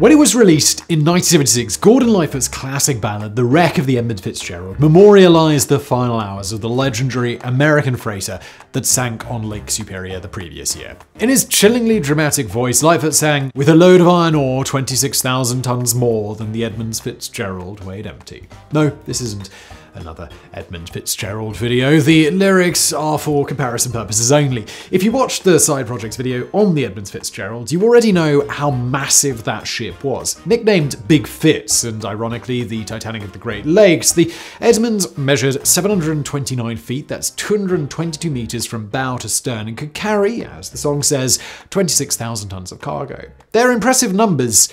When it was released in 1976, Gordon Lightfoot's classic ballad, The Wreck of the Edmund Fitzgerald, memorialized the final hours of the legendary American freighter that sank on Lake Superior the previous year. In his chillingly dramatic voice, Lightfoot sang, "With a load of iron ore, 26,000 tons more than the Edmund Fitzgerald weighed empty." No, this isn't another Edmund Fitzgerald video. The lyrics are for comparison purposes only. If you watched the Side Projects video on the Edmund Fitzgerald, you already know how massive that ship was. Nicknamed Big Fitz, and ironically the Titanic of the Great Lakes, the Edmund measured 729 feet, that's 222 meters from bow to stern, and could carry, as the song says, 26,000 tons of cargo. They're impressive numbers.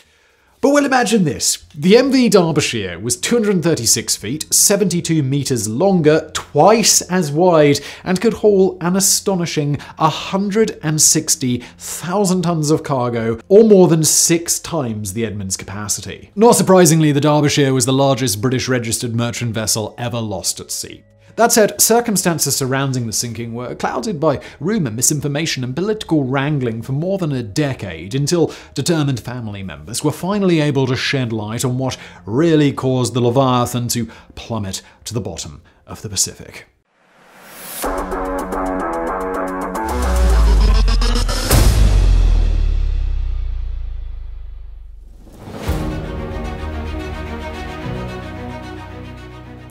But well, imagine this. The MV Derbyshire was 236 feet, 72 meters longer, twice as wide, and could haul an astonishing 160,000 tons of cargo, or more than 6 times the Edmund's capacity. Not surprisingly, the Derbyshire was the largest British registered merchant vessel ever lost at sea. That said, circumstances surrounding the sinking were clouded by rumour, misinformation, and political wrangling for more than a decade, until determined family members were finally able to shed light on what really caused the Leviathan to plummet to the bottom of the Pacific.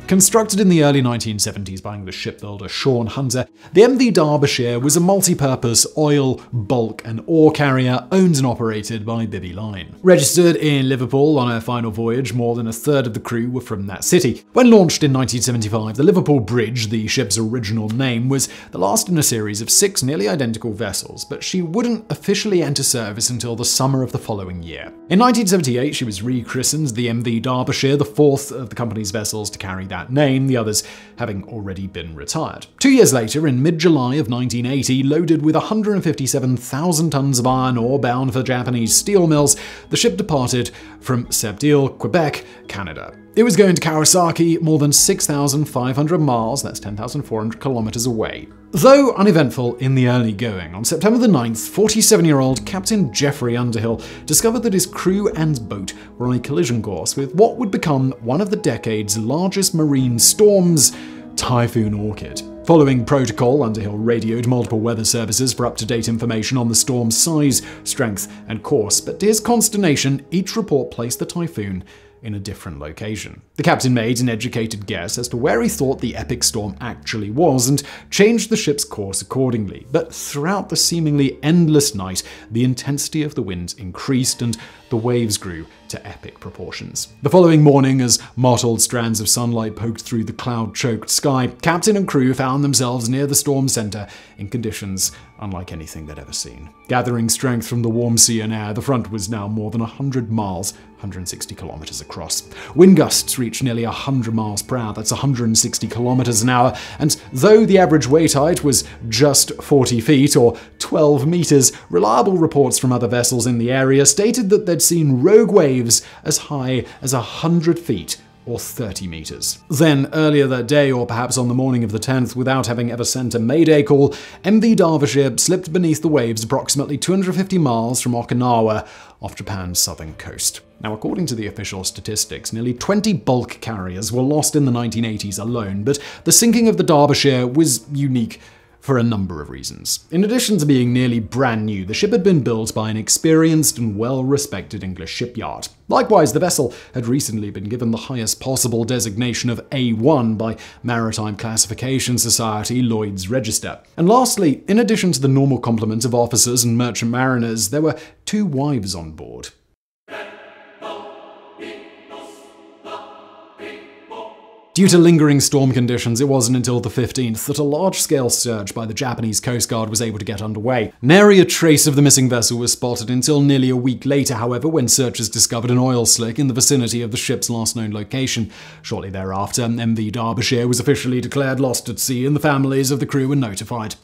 Constructed in the early 1970s by English shipbuilder Sean Hunter, the MV Derbyshire was a multi-purpose oil, bulk and ore carrier owned and operated by Bibby Line. Registered in Liverpool on her final voyage, more than a third of the crew were from that city. When launched in 1975, the Liverpool Bridge, the ship's original name, was the last in a series of 6 nearly identical vessels, but she wouldn't officially enter service until the summer of the following year. In 1978, she was rechristened the MV Derbyshire, the 4th of the company's vessels to carry that name, the others having already been retired. 2 years later, in mid-July of 1980, loaded with 157,000 tons of iron ore bound for Japanese steel mills, the ship departed from Sept-Îles, Quebec, Canada. It was going to Kawasaki, more than 6,500 miles, that's 10,400 kilometers away. Though uneventful in the early going, on September the 9th, 47-year-old Captain Jeffrey Underhill discovered that his crew and boat were on a collision course with what would become one of the decade's largest marine storms, Typhoon Orchid. Following protocol, Underhill radioed multiple weather services for up-to-date information on the storm's size, strength, and course, but to his consternation, each report placed the typhoon in a different location. The captain made an educated guess as to where he thought the epic storm actually was and changed the ship's course accordingly. But throughout the seemingly endless night, the intensity of the winds increased and the waves grew to epic proportions. The following morning, as mottled strands of sunlight poked through the cloud-choked sky, captain and crew found themselves near the storm center in conditions unlike anything they'd ever seen. Gathering strength from the warm sea and air, the front was now more than 100 miles, 160 kilometers across. Wind gusts reached nearly 100 miles per hour, that's 160 kilometers an hour, and though the average wave height was just 40 feet or 12 meters, reliable reports from other vessels in the area stated that they'd seen rogue waves as high as 100 feet or 30 meters. Then, earlier that day, or perhaps on the morning of the 10th, without having ever sent a mayday call, MV Derbyshire slipped beneath the waves approximately 250 miles from Okinawa off Japan's southern coast. Now, according to the official statistics, nearly 20 bulk carriers were lost in the 1980s alone, but the sinking of the Derbyshire was unique for a number of reasons. In addition to being nearly brand new, the ship had been built by an experienced and well-respected English shipyard. Likewise, the vessel had recently been given the highest possible designation of A1 by Maritime Classification Society, Lloyd's register. And lastly, in addition to the normal complement of officers and merchant mariners, there were 2 wives on board. Due to lingering storm conditions, it wasn't until the 15th that a large-scale search by the Japanese Coast Guard was able to get underway. Nary a trace of the missing vessel was spotted until nearly a week later, however, when searchers discovered an oil slick in the vicinity of the ship's last known location. Shortly thereafter, MV Derbyshire was officially declared lost at sea, and the families of the crew were notified.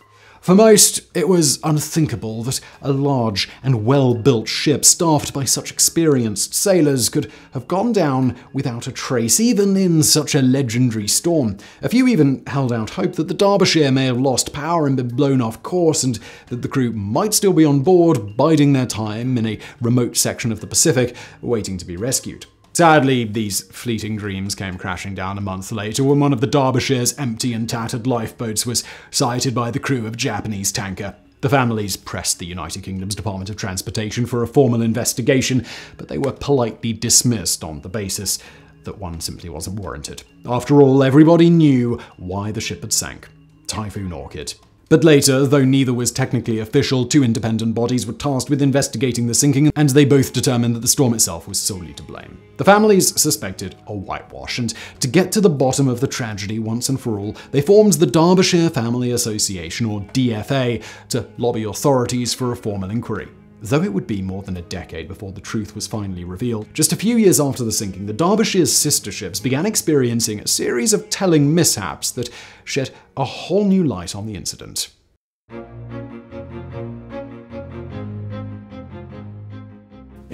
For most, it was unthinkable that a large and well-built ship staffed by such experienced sailors could have gone down without a trace, even in such a legendary storm. A few even held out hope that the Derbyshire may have lost power and been blown off course, and that the crew might still be on board, biding their time in a remote section of the Pacific, waiting to be rescued. Sadly, these fleeting dreams came crashing down a month later when one of the Derbyshire's empty and tattered lifeboats was sighted by the crew of a Japanese tanker. The families pressed the United Kingdom's Department of Transportation for a formal investigation, but they were politely dismissed on the basis that one simply wasn't warranted. After all, everybody knew why the ship had sank. Typhoon Orchid. But later, though neither was technically official, two independent bodies were tasked with investigating the sinking, and they both determined that the storm itself was solely to blame. The families suspected a whitewash, and to get to the bottom of the tragedy once and for all, they formed the Derbyshire Family Association, or DFA, to lobby authorities for a formal inquiry. Though it would be more than a decade before the truth was finally revealed, just a few years after the sinking, the Derbyshire's sister ships began experiencing a series of telling mishaps that shed a whole new light on the incident.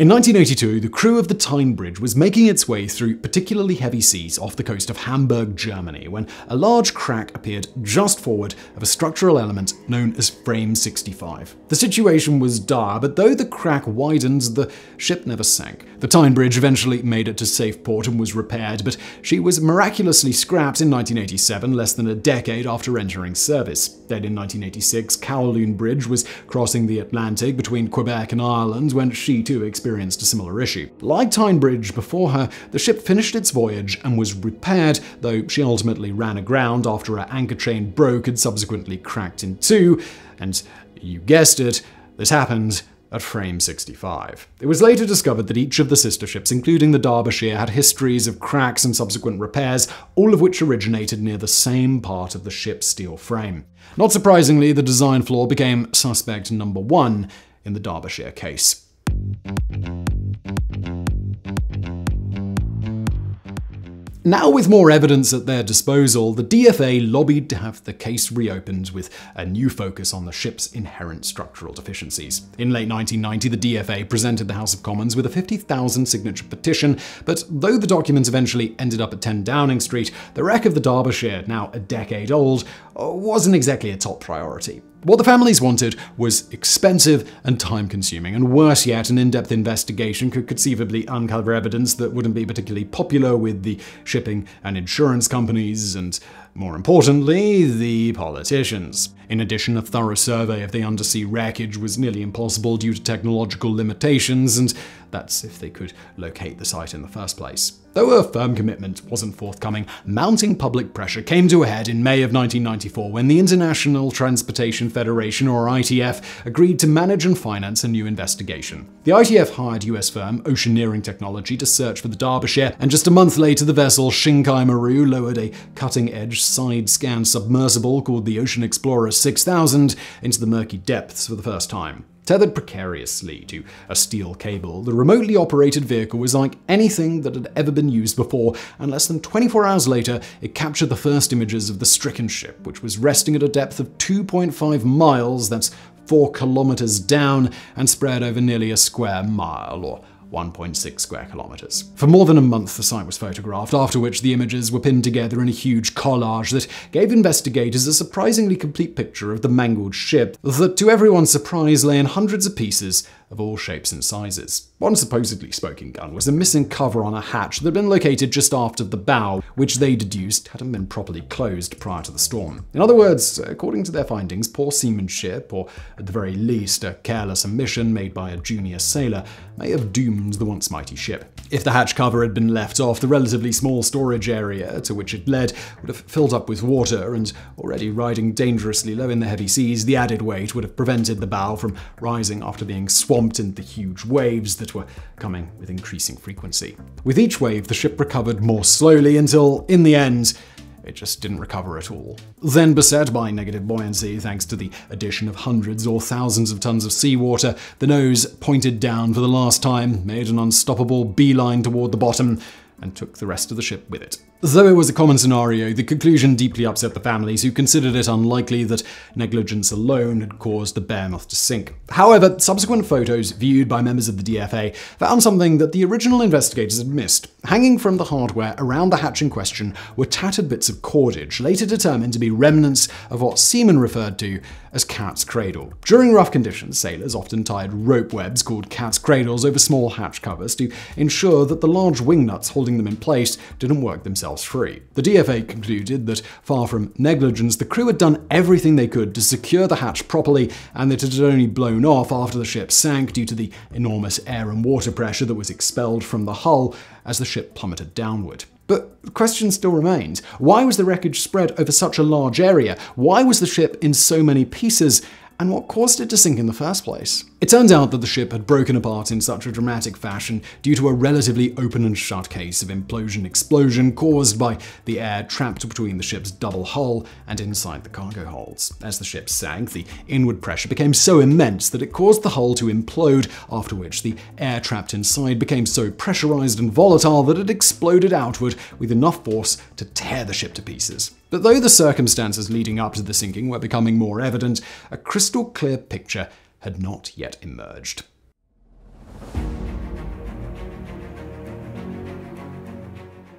In 1982, the crew of the Tyne Bridge was making its way through particularly heavy seas off the coast of Hamburg, Germany, when a large crack appeared just forward of a structural element known as Frame 65. The situation was dire, but though the crack widened, the ship never sank. The Tyne Bridge eventually made it to safe port and was repaired, but she was miraculously scrapped in 1987, less than a decade after entering service. Then in 1986, Kowloon Bridge was crossing the Atlantic between Quebec and Ireland when she too experienced a similar issue. Like Tyne Bridge before her, the ship finished its voyage and was repaired, though she ultimately ran aground after her anchor chain broke and subsequently cracked in two, and you guessed it, this happened at Frame 65. It was later discovered that each of the sister ships, including the Derbyshire, had histories of cracks and subsequent repairs, all of which originated near the same part of the ship's steel frame. Not surprisingly, the design flaw became suspect number one in the Derbyshire case. Now with more evidence at their disposal, the DFA lobbied to have the case reopened with a new focus on the ship's inherent structural deficiencies. In late 1990, the DFA presented the House of Commons with a 50,000 signature petition, but though the document eventually ended up at 10 Downing Street, the wreck of the Derbyshire, now a decade old, wasn't exactly a top priority. What the families wanted was expensive and time-consuming, and worse yet, an in-depth investigation could conceivably uncover evidence that wouldn't be particularly popular with the shipping and insurance companies and, more importantly, the politicians. In addition, a thorough survey of the undersea wreckage was nearly impossible due to technological limitations, and that's if they could locate the site in the first place. Though a firm commitment wasn't forthcoming, mounting public pressure came to a head in May of 1994 when the International Transportation Federation, or ITF, agreed to manage and finance a new investigation. The ITF hired US firm Oceaneering Technology to search for the Derbyshire, and just a month later the vessel Shinkai Maru lowered a cutting-edge side-scan submersible called the Ocean Explorer 6000 into the murky depths for the first time. Tethered precariously to a steel cable, the remotely operated vehicle was like anything that had ever been used before, and less than 24 hours later, it captured the first images of the stricken ship, which was resting at a depth of 2.5 miles, that's 4 kilometers down, and spread over nearly a square mile, or 1.6 square kilometers. For more than a month, the site was photographed, after which the images were pinned together in a huge collage that gave investigators a surprisingly complete picture of the mangled ship that, to everyone's surprise, lay in hundreds of pieces of all shapes and sizes. One supposedly smoking gun was a missing cover on a hatch that had been located just after the bow, which they deduced hadn't been properly closed prior to the storm. In other words, according to their findings, poor seamanship, or at the very least a careless omission made by a junior sailor, may have doomed the once mighty ship. If the hatch cover had been left off, the relatively small storage area to which it led would have filled up with water, and already riding dangerously low in the heavy seas, the added weight would have prevented the bow from rising after being swamped into the huge waves that were coming with increasing frequency. With each wave, the ship recovered more slowly until, in the end, it just didn't recover at all. Then, beset by negative buoyancy, thanks to the addition of hundreds or thousands of tons of seawater, the nose pointed down for the last time, made an unstoppable beeline toward the bottom, and took the rest of the ship with it. Though it was a common scenario, the conclusion deeply upset the families, who considered it unlikely that negligence alone had caused the Behemoth to sink. However, subsequent photos viewed by members of the DFA found something that the original investigators had missed. Hanging from the hardware around the hatch in question were tattered bits of cordage, later determined to be remnants of what seamen referred to as cat's cradle. During rough conditions, sailors often tied rope webs called cat's cradles over small hatch covers to ensure that the large wing nuts holding them in place didn't work themselves free. The DFA concluded that, far from negligence, the crew had done everything they could to secure the hatch properly, and that it had only blown off after the ship sank due to the enormous air and water pressure that was expelled from the hull as the ship plummeted downward. But the question still remains. Why was the wreckage spread over such a large area? Why was the ship in so many pieces? And what caused it to sink in the first place? It turns out that the ship had broken apart in such a dramatic fashion due to a relatively open and shut case of implosion-explosion caused by the air trapped between the ship's double hull and inside the cargo holds. As the ship sank, the inward pressure became so immense that it caused the hull to implode, after which the air trapped inside became so pressurized and volatile that it exploded outward with enough force to tear the ship to pieces. But though the circumstances leading up to the sinking were becoming more evident, a crystal clear picture had not yet emerged.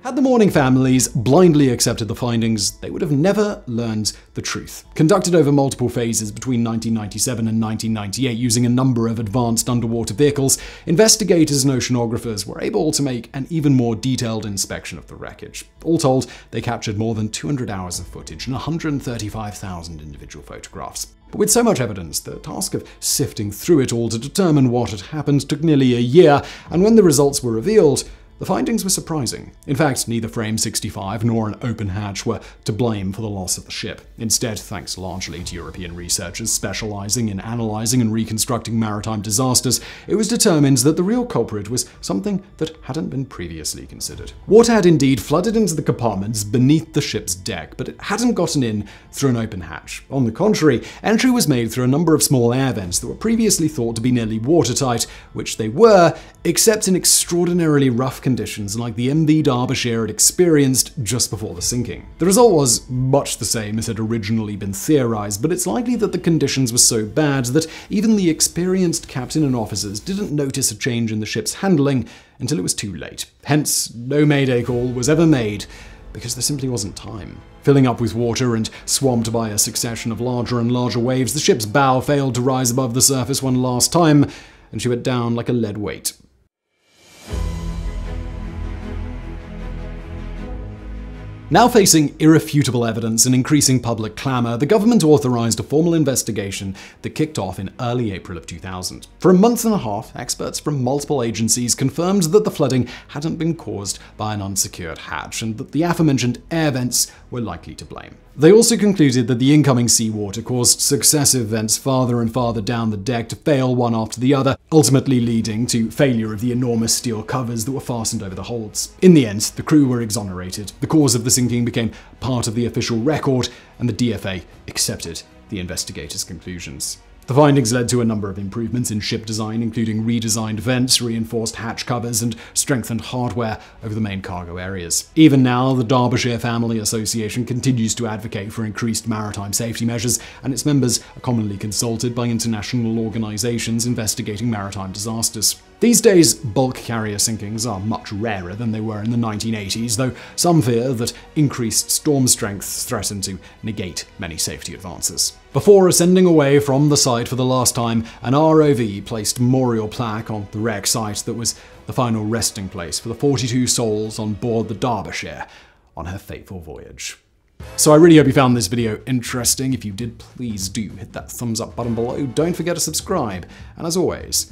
Had the mourning families blindly accepted the findings, they would have never learned the truth. Conducted over multiple phases between 1997 and 1998 using a number of advanced underwater vehicles, investigators and oceanographers were able to make an even more detailed inspection of the wreckage. All told, they captured more than 200 hours of footage and 135,000 individual photographs. But with so much evidence, the task of sifting through it all to determine what had happened took nearly a year, and when the results were revealed, the findings were surprising. In fact, neither Frame 65 nor an open hatch were to blame for the loss of the ship. Instead, thanks largely to European researchers specializing in analyzing and reconstructing maritime disasters, it was determined that the real culprit was something that hadn't been previously considered. Water had indeed flooded into the compartments beneath the ship's deck, but it hadn't gotten in through an open hatch. On the contrary, entry was made through a number of small air vents that were previously thought to be nearly watertight, which they were, except in extraordinarily rough conditions like the MV Derbyshire had experienced just before the sinking. The result was much the same as had originally been theorized, but it's likely that the conditions were so bad that even the experienced captain and officers didn't notice a change in the ship's handling until it was too late. Hence, no mayday call was ever made, because there simply wasn't time. Filling up with water and swamped by a succession of larger and larger waves, the ship's bow failed to rise above the surface one last time, and she went down like a lead weight. Now facing irrefutable evidence and increasing public clamour, the government authorised a formal investigation that kicked off in early April of 2000. For a month and a half, experts from multiple agencies confirmed that the flooding hadn't been caused by an unsecured hatch and that the aforementioned air vents were likely to blame. They also concluded that the incoming seawater caused successive vents farther and farther down the deck to fail one after the other, ultimately leading to failure of the enormous steel covers that were fastened over the holds. In the end, the crew were exonerated. The cause of the sinking became part of the official record, and the DFA accepted the investigators' conclusions. The findings led to a number of improvements in ship design, including redesigned vents, reinforced hatch covers, and strengthened hardware over the main cargo areas. Even now, the Derbyshire Family Association continues to advocate for increased maritime safety measures, and its members are commonly consulted by international organizations investigating maritime disasters. These days, bulk carrier sinkings are much rarer than they were in the 1980s, though some fear that increased storm strength threatened to negate many safety advances. Before ascending away from the site for the last time, an ROV placed memorial plaque on the wreck site that was the final resting place for the 42 souls on board the Derbyshire on her fateful voyage. So I really hope you found this video interesting. If you did, please do hit that thumbs up button below. Don't forget to subscribe, and as always,